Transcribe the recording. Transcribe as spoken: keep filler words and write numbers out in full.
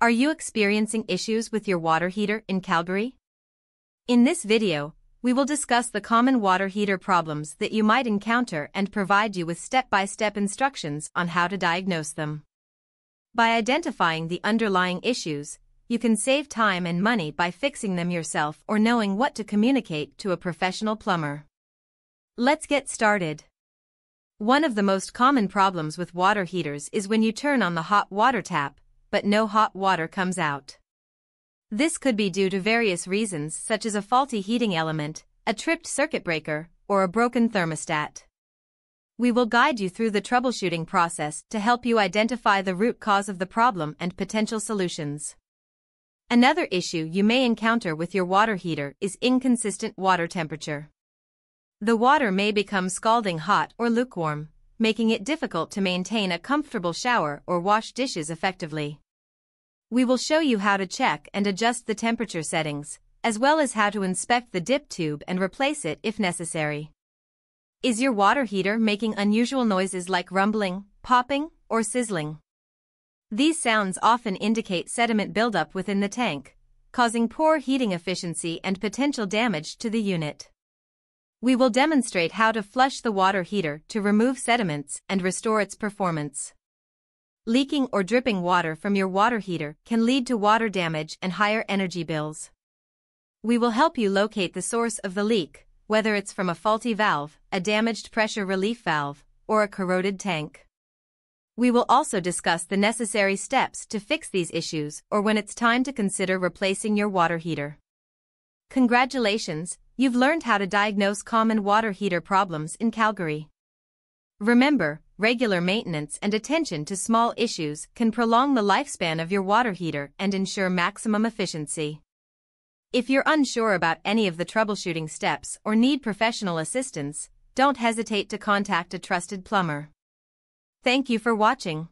Are you experiencing issues with your water heater in Calgary? In this video, we will discuss the common water heater problems that you might encounter and provide you with step-by-step instructions on how to diagnose them. By identifying the underlying issues, you can save time and money by fixing them yourself or knowing what to communicate to a professional plumber. Let's get started. One of the most common problems with water heaters is when you turn on the hot water tap, but no hot water comes out. This could be due to various reasons such as a faulty heating element, a tripped circuit breaker, or a broken thermostat. We will guide you through the troubleshooting process to help you identify the root cause of the problem and potential solutions. Another issue you may encounter with your water heater is inconsistent water temperature. The water may become scalding hot or lukewarm, making it difficult to maintain a comfortable shower or wash dishes effectively. We will show you how to check and adjust the temperature settings, as well as how to inspect the dip tube and replace it if necessary. Is your water heater making unusual noises like rumbling, popping, or sizzling? These sounds often indicate sediment buildup within the tank, causing poor heating efficiency and potential damage to the unit. We will demonstrate how to flush the water heater to remove sediments and restore its performance. Leaking or dripping water from your water heater can lead to water damage and higher energy bills. We will help you locate the source of the leak, whether it's from a faulty valve, a damaged pressure relief valve, or a corroded tank. We will also discuss the necessary steps to fix these issues or when it's time to consider replacing your water heater. Congratulations, you've learned how to diagnose common water heater problems in Calgary. Remember, regular maintenance and attention to small issues can prolong the lifespan of your water heater and ensure maximum efficiency. If you're unsure about any of the troubleshooting steps or need professional assistance, don't hesitate to contact a trusted plumber. Thank you for watching.